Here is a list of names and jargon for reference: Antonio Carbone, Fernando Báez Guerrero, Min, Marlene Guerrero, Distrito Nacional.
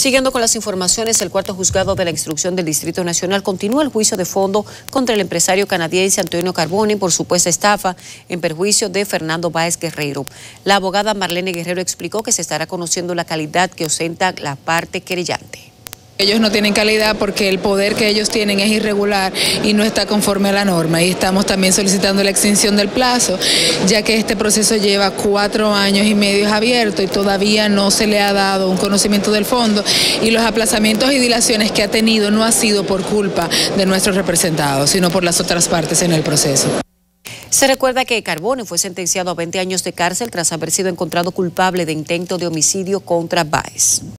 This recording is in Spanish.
Siguiendo con las informaciones, el cuarto juzgado de la instrucción del Distrito Nacional continúa el juicio de fondo contra el empresario canadiense Antonio Carbone por supuesta estafa en perjuicio de Fernando Báez Guerrero. La abogada Marlene Guerrero explicó que se estará conociendo la calidad que ostenta la parte querellante. Ellos no tienen calidad porque el poder que ellos tienen es irregular y no está conforme a la norma. Y estamos también solicitando la extinción del plazo, ya que este proceso lleva 4 años y medio abierto y todavía no se le ha dado un conocimiento del fondo. Y los aplazamientos y dilaciones que ha tenido no ha sido por culpa de nuestros representados, sino por las otras partes en el proceso. Se recuerda que Carbone fue sentenciado a 20 años de cárcel tras haber sido encontrado culpable de intento de homicidio contra Báez.